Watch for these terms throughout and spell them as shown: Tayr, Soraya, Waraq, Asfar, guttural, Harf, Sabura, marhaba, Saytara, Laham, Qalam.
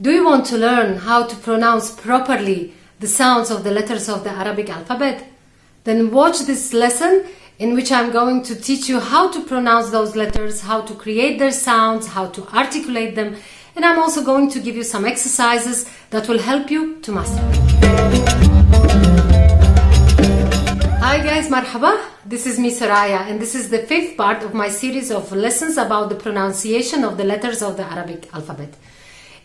Do you want to learn how to pronounce properly the sounds of the letters of the Arabic alphabet? Then watch this lesson in which I'm going to teach you how to pronounce those letters, how to create their sounds, how to articulate them, and I'm also going to give you some exercises that will help you to master it. Hi guys, marhaba. This is me, Soraya, and this is the fifth part of my series of lessons about the pronunciation of the letters of the Arabic alphabet.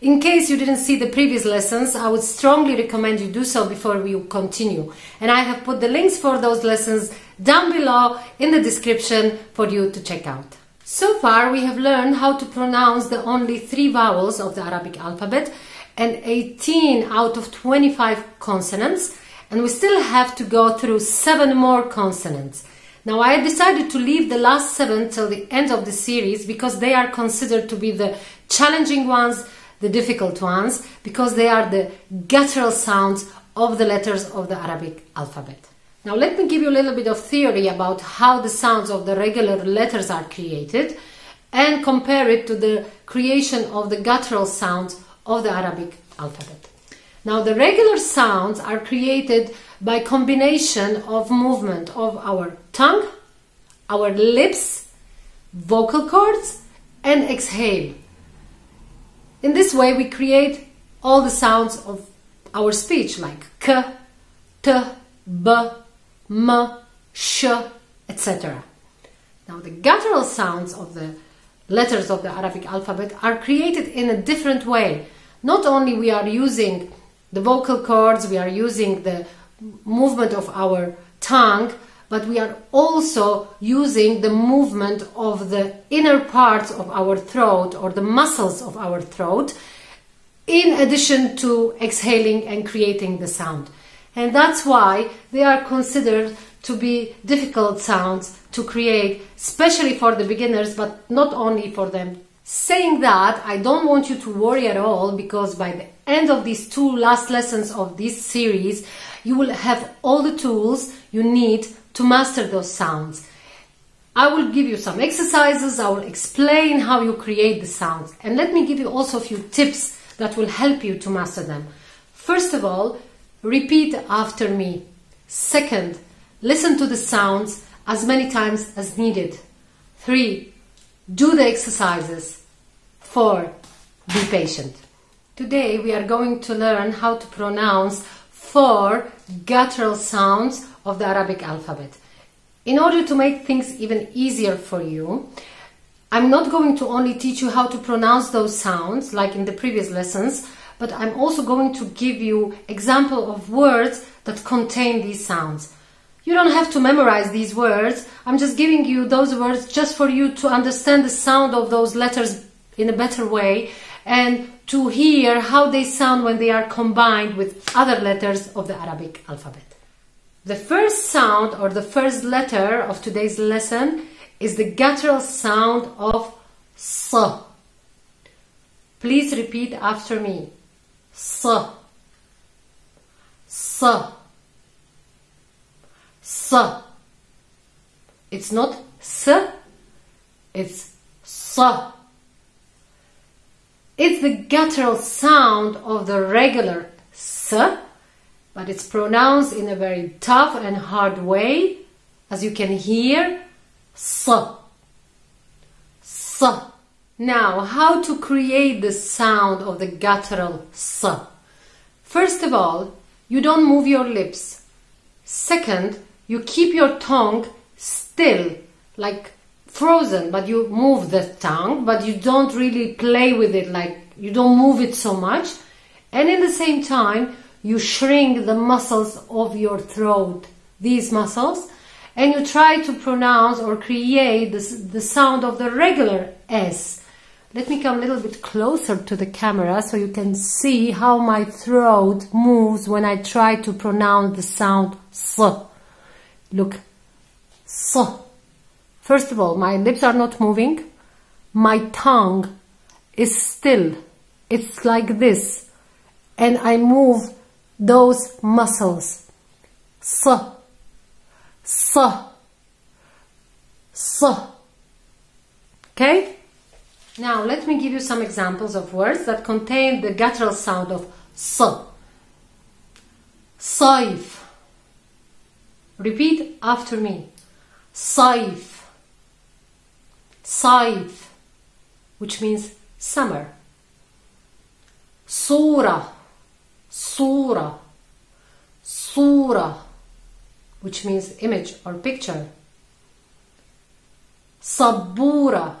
In case you didn't see the previous lessons, I would strongly recommend you do so before we continue. And I have put the links for those lessons down below in the description for you to check out. So far, we have learned how to pronounce the only 3 vowels of the Arabic alphabet and 18 out of 25 consonants. And we still have to go through 7 more consonants. Now, I decided to leave the last 7 till the end of the series because they are considered to be the challenging ones, the difficult ones, because they are the guttural sounds of the letters of the Arabic alphabet. Now let me give you a little bit of theory about how the sounds of the regular letters are created and compare it to the creation of the guttural sounds of the Arabic alphabet. Now the regular sounds are created by combination of movement of our tongue, our lips, vocal cords, and exhale. In this way, we create all the sounds of our speech, like k, t, b, m, sh, etc. Now, the guttural sounds of the letters of the Arabic alphabet are created in a different way. Not only we are using the vocal cords, we are using the movement of our tongue, but we are also using the movement of the inner parts of our throat or the muscles of our throat in addition to exhaling and creating the sound. And that's why they are considered to be difficult sounds to create, especially for the beginners, but not only for them. Saying that, I don't want you to worry at all, because by the end of these 2 last lessons of this series, you will have all the tools you need to master those sounds. I will give you some exercises, I will explain how you create the sounds, and let me give you also a few tips that will help you to master them. First of all, repeat after me. Second, listen to the sounds as many times as needed. 3, do the exercises. 4, be patient. Today we are going to learn how to pronounce 4 guttural sounds of the Arabic alphabet. In order to make things even easier for you, I'm not going to only teach you how to pronounce those sounds like in the previous lessons, but I'm also going to give you example of words that contain these sounds. You don't have to memorize these words. I'm just giving you those words just for you to understand the sound of those letters in a better way and to hear how they sound when they are combined with other letters of the Arabic alphabet. The first sound or the first letter of today's lesson is the guttural sound of S. Please repeat after me. S. S. S. It's not S, it's S. It's the guttural sound of the regular S, but it's pronounced in a very tough and hard way, as you can hear, S. S. Now, how to create the sound of the guttural S? First of all, you don't move your lips. Second, you keep your tongue still, like frozen, but you move the tongue, but you don't really play with it, like you don't move it so much. And in the same time, you shrink the muscles of your throat, these muscles, and you try to pronounce or create the sound of the regular S. Let me come a little bit closer to the camera so you can see how my throat moves when I try to pronounce the sound S. Look, S. First of all, my lips are not moving. My tongue is still. It's like this. And I move those muscles. S. S. S. Okay? Now let me give you some examples of words that contain the guttural sound of S. Saif. Repeat after me. Saif. Saif, which means summer. Sura. Sura. Sura, which means image or picture. Sabura.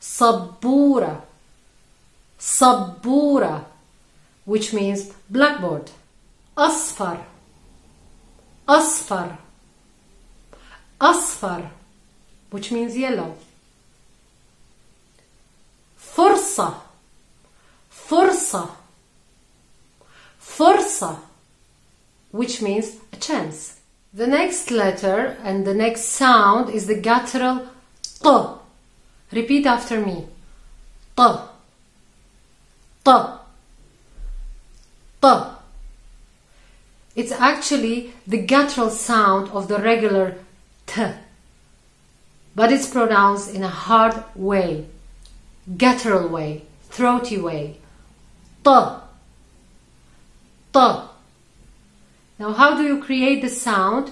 Sabura. Sabura, which means blackboard. Asfar. Asfar. Asfar, which means yellow. Fursa. Fursa. Fursa, which means a chance. The next letter and the next sound is the guttural T. Repeat after me. T. T. T. It's actually the guttural sound of the regular T, but it's pronounced in a hard way, guttural way, throaty way. T. T. Now, how do you create the sound?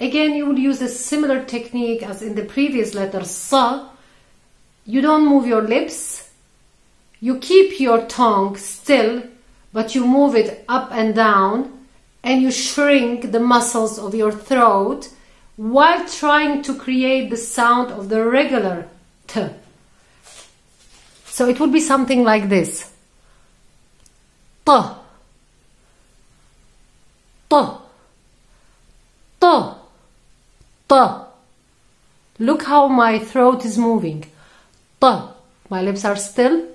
Again, you will use a similar technique as in the previous letter S. You don't move your lips. You keep your tongue still, but you move it up and down, and you shrink the muscles of your throat while trying to create the sound of the regular T. So it would be something like this. T. T. T. T. Look how my throat is moving. T. My lips are still.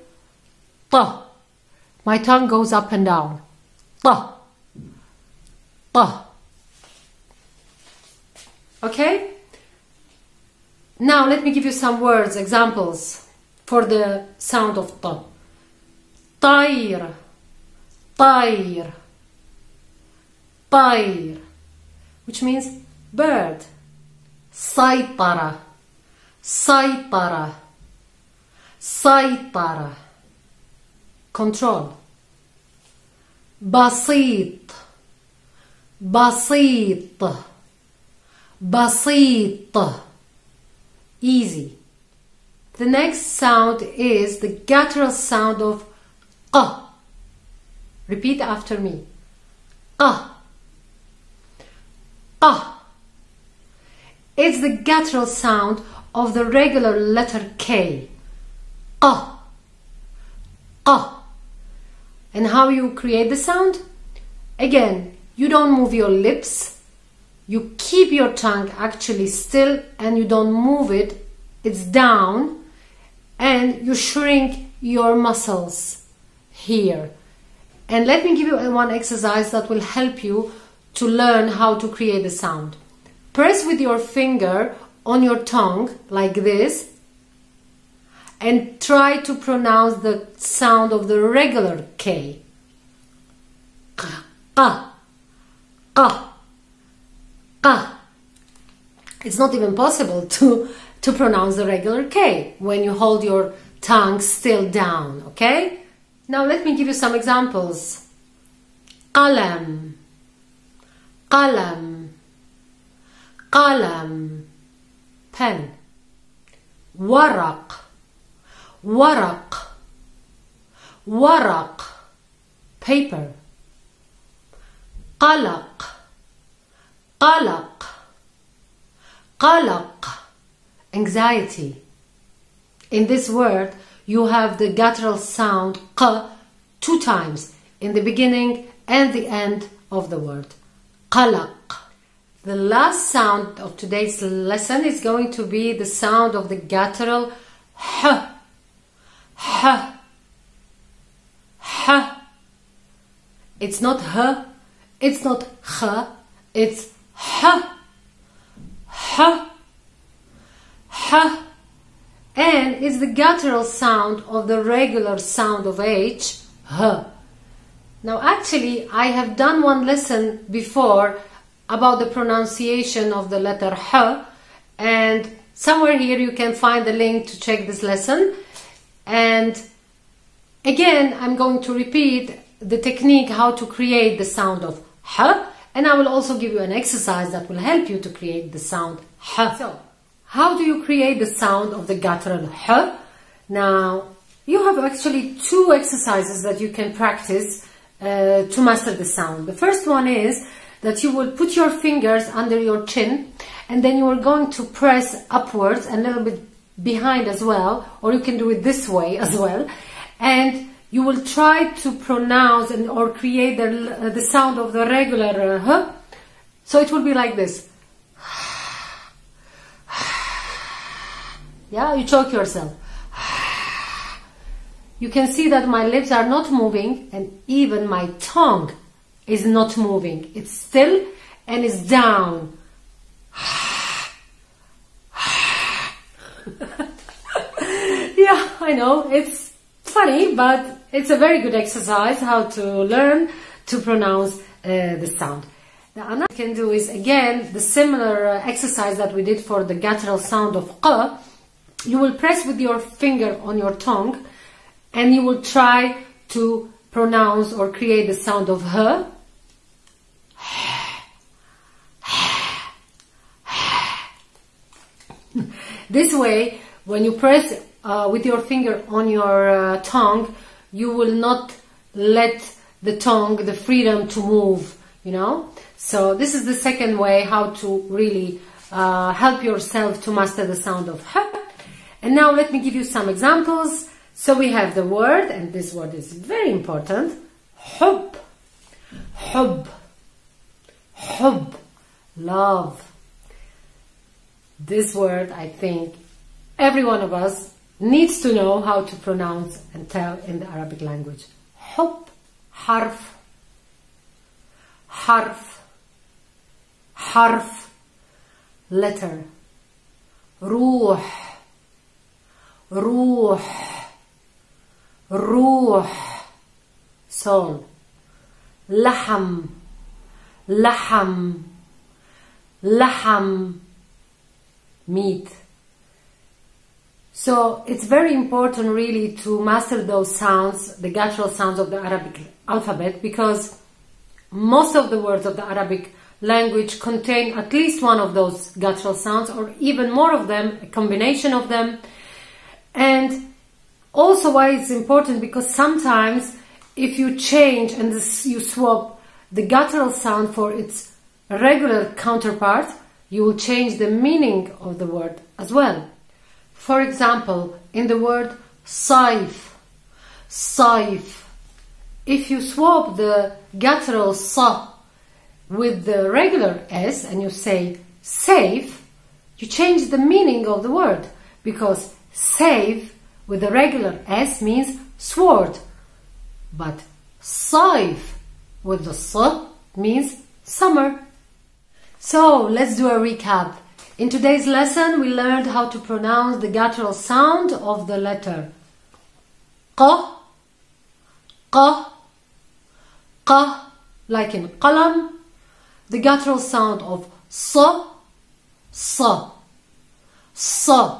T. My tongue goes up and down. T. Okay? Now let me give you some words, examples for the sound of T. Tayr. Tayr. Tayr, which means bird. Saytara. Saytara. Saytara. Control. Basit. Basit. Basit. Easy. The next sound is the guttural sound of Q. Repeat after me. Q. Q. It's the guttural sound of the regular letter K. Q. Q. And how you create the sound? Again, you don't move your lips, you keep your tongue actually still and you don't move it, it's down, and you shrink your muscles here. And let me give you one exercise that will help you to learn how to create the sound. Press with your finger on your tongue like this and try to pronounce the sound of the regular K. It's not even possible to pronounce the regular K when you hold your tongue still down, okay? Now let me give you some examples. Qalam. Qalam. Qalam. Pen. Waraq. Waraq. Waraq. Paper. Qalaq. Qalaq. Qalaq. Anxiety. In this word you have the guttural sound q 2 times in the beginning and the end of the word. Qalaq. The last sound of today's lesson is going to be the sound of the guttural h. H. H. It's not h. It's not h. It's h. H. H. And it's the guttural sound of the regular sound of h. H. Now actually I have done one lesson before about the pronunciation of the letter h, and somewhere here you can find the link to check this lesson. And again, I'm going to repeat the technique how to create the sound of h, and I will also give you an exercise that will help you to create the sound h. So, how do you create the sound of the guttural h? Now, you have actually two exercises that you can practice to master the sound. The first one is that you will put your fingers under your chin, and then you are going to press upwards and a little bit behind as well, or you can do it this way as well, and you will try to pronounce and or create the sound of the regular h. So it will be like this. Yeah, you choke yourself. You can see that my lips are not moving, and even my tongue is not moving. It's still and it's down. Yeah, I know, it's funny, but it's a very good exercise how to learn to pronounce the sound. Now, another thing you can do is, again, the similar exercise that we did for the guttural sound of q. You will press with your finger on your tongue, and you will try to pronounce or create the sound of h. This way, when you press with your finger on your tongue, you will not let the tongue the freedom to move, you know. So this is the second way how to really help yourself to master the sound of h. And now let me give you some examples. So we have the word, and this word is very important. Hub, hub, hub, love. This word, I think, every one of us needs to know how to pronounce and tell in the Arabic language. Hub, harf, harf, harf, letter, ruh, ruh, ruh, soul, laham, laham, laham, meat. So it's very important really to master those sounds, the guttural sounds of the Arabic alphabet, because most of the words of the Arabic language contain at least one of those guttural sounds, or even more of them, a combination of them. And also why it's important, because sometimes if you change and you swap the guttural sound for its regular counterpart, you will change the meaning of the word as well. For example, in the word saif, saif, if you swap the guttural sa with the regular s and you say safe, you change the meaning of the word, because safe with the regular s means sword, but saif with the sa means summer. So let's do a recap. In today's lesson we learned how to pronounce the guttural sound of the letter q, q, q, like in qalam, the guttural sound of s, s, s,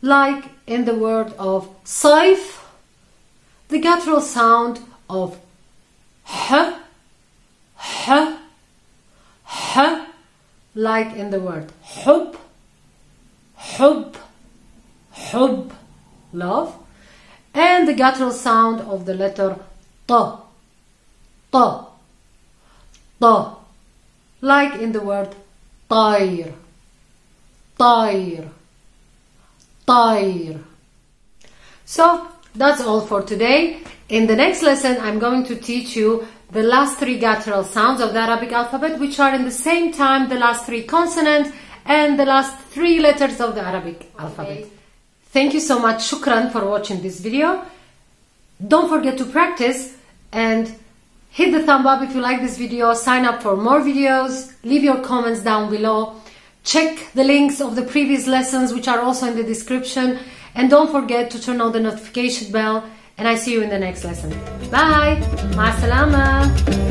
like in the word of saif, the guttural sound of h, h, h, like in the word hub, hub, hub, love, and the guttural sound of the letter t, t, t, like in the word tayr, tayr, tayr. So that's all for today. In the next lesson I'm going to teach you the last three guttural sounds of the Arabic alphabet, which are in the same time the last three consonants and the last three letters of the Arabic alphabet. Thank you so much. Shukran for watching this video. Don't forget to practice and hit the thumb up if you like this video. Sign up for more videos. Leave your comments down below. Check the links of the previous lessons, which are also in the description. And don't forget to turn on the notification bell. And I see you in the next lesson. Bye. Ma salama.